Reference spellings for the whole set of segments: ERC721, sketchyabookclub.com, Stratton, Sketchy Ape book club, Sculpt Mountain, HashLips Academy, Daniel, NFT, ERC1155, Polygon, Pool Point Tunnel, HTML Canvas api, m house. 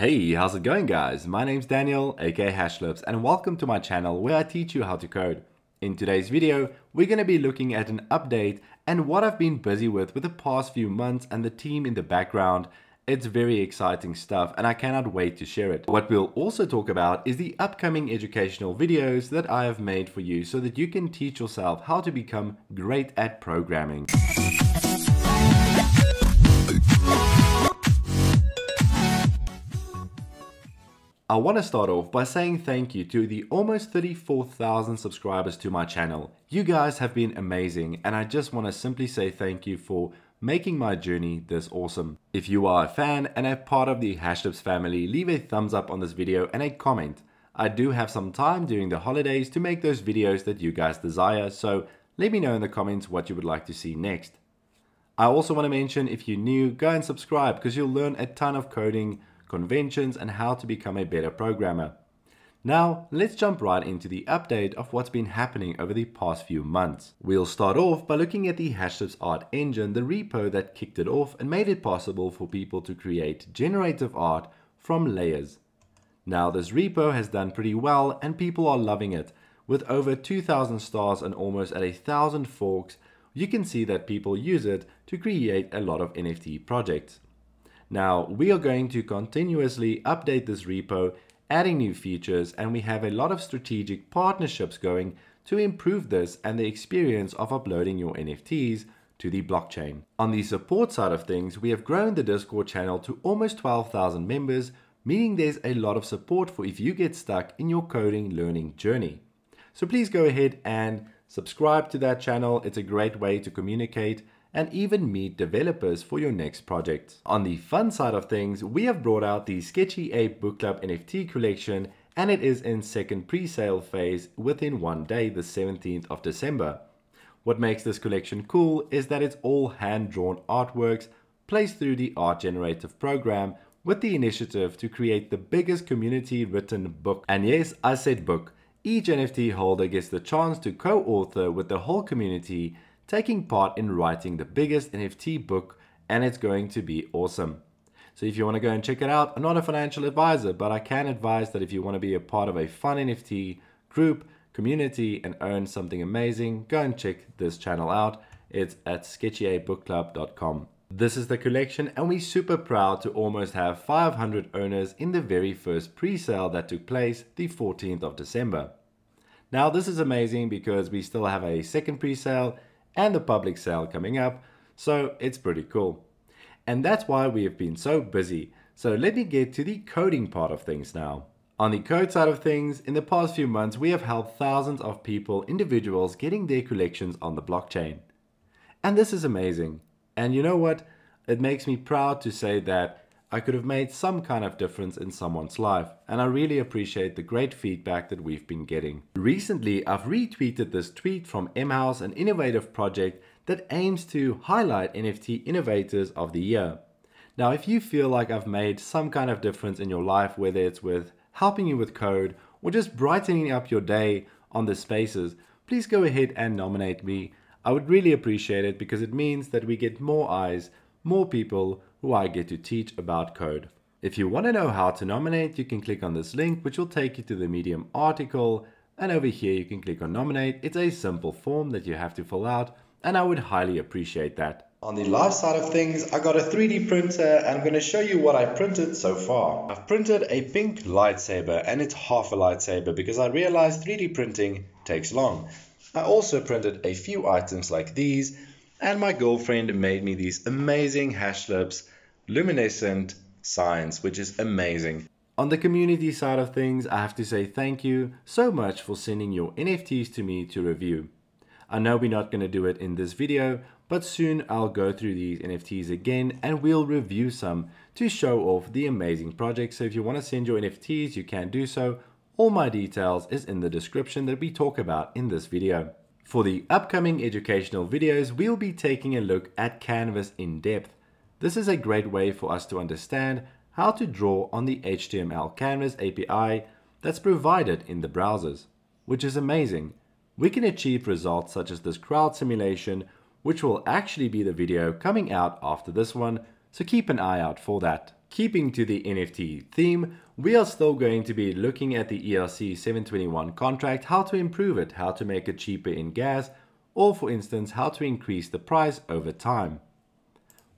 Hey, how's it going guys? My name's Daniel, aka HashLips, and welcome to my channel where I teach you how to code. In today's video, we're going to be looking at an update and what I've been busy with the past few months and the team in the background. It's very exciting stuff and I cannot wait to share it. What we'll also talk about is the upcoming educational videos that I have made for you so that you can teach yourself how to become great at programming. I want to start off by saying thank you to the almost 34,000 subscribers to my channel. You guys have been amazing and I just want to simply say thank you for making my journey this awesome. If you are a fan and a part of the HashLips family, leave a thumbs up on this video and a comment. I do have some time during the holidays to make those videos that you guys desire, so let me know in the comments what you would like to see next. I also want to mention, if you're new, go and subscribe because you'll learn a ton of coding conventions and how to become a better programmer. Now let's jump right into the update of what's been happening over the past few months. We'll start off by looking at the HashLips art engine, the repo that kicked it off and made it possible for people to create generative art from layers. Now this repo has done pretty well and people are loving it. With over 2,000 stars and almost at 1,000 forks, you can see that people use it to create a lot of NFT projects. Now we are going to continuously update this repo, adding new features, and we have a lot of strategic partnerships going to improve this and the experience of uploading your NFTs to the blockchain. On the support side of things, we have grown the Discord channel to almost 12,000 members, meaning there's a lot of support for if you get stuck in your coding learning journey. So please go ahead and subscribe to that channel. It's a great way to communicate and even meet developers for your next project. On the fun side of things, we have brought out the Sketchy Ape book club NFT collection and it is in second pre-sale phase within one day, the 17th of December. What makes this collection cool is that it's all hand-drawn artworks placed through the art generative program with the initiative to create the biggest community written book. And yes, I said book. Each NFT holder gets the chance to co-author with the whole community, taking part in writing the biggest NFT book, and it's going to be awesome. So if you want to go and check it out, I'm not a financial advisor, but I can advise that if you want to be a part of a fun NFT group, community, and earn something amazing, go and check this channel out. It's at sketchyabookclub.com. This is the collection, and we're super proud to almost have 500 owners in the very first pre-sale that took place the 14th of December. Now this is amazing because we still have a second pre-sale and the public sale coming up, so it's pretty cool. And that's why we have been so busy. So let me get to the coding part of things now. On the code side of things, in the past few months we have helped thousands of people, individuals, getting their collections on the blockchain. And this is amazing. And you know what? It makes me proud to say that I could have made some kind of difference in someone's life, and I really appreciate the great feedback that we've been getting. Recently, I've retweeted this tweet from M House, an innovative project that aims to highlight NFT innovators of the year. Now, if you feel like I've made some kind of difference in your life, whether it's with helping you with code or just brightening up your day on the spaces, please go ahead and nominate me. I would really appreciate it because it means that we get more eyes, more people who I get to teach about code. If you want to know how to nominate, you can click on this link, which will take you to the Medium article, and over here you can click on nominate. It's a simple form that you have to fill out, and I would highly appreciate that. On the live side of things, I got a 3D printer and I'm going to show you what I printed so far. I've printed a pink lightsaber, and it's half a lightsaber because I realized 3D printing takes long. I also printed a few items like these, and my girlfriend made me these amazing HashLips luminescent signs, which is amazing. On the community side of things, I have to say thank you so much for sending your NFTs to me to review. I know we're not going to do it in this video, but soon I'll go through these NFTs again and we'll review some to show off the amazing project. So if you want to send your NFTs, you can do so. All my details is in the description that we talk about in this video. For the upcoming educational videos, we'll be taking a look at Canvas in depth. This is a great way for us to understand how to draw on the HTML Canvas API that's provided in the browsers, which is amazing. We can achieve results such as this crowd simulation, which will actually be the video coming out after this one, so keep an eye out for that. Keeping to the NFT theme, we are still going to be looking at the ERC721 contract, how to improve it, how to make it cheaper in gas, or for instance, how to increase the price over time.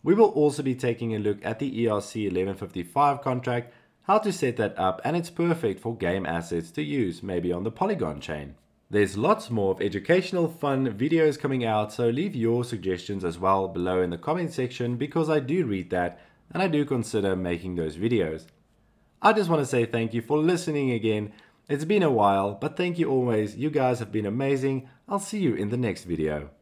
We will also be taking a look at the ERC1155 contract, how to set that up, and it's perfect for game assets to use, maybe on the Polygon chain. There's lots more of educational fun videos coming out, so leave your suggestions as well below in the comment section, because I do read that and I do consider making those videos. I just want to say thank you for listening again. It's been a while, but thank you always. You guys have been amazing. I'll see you in the next video.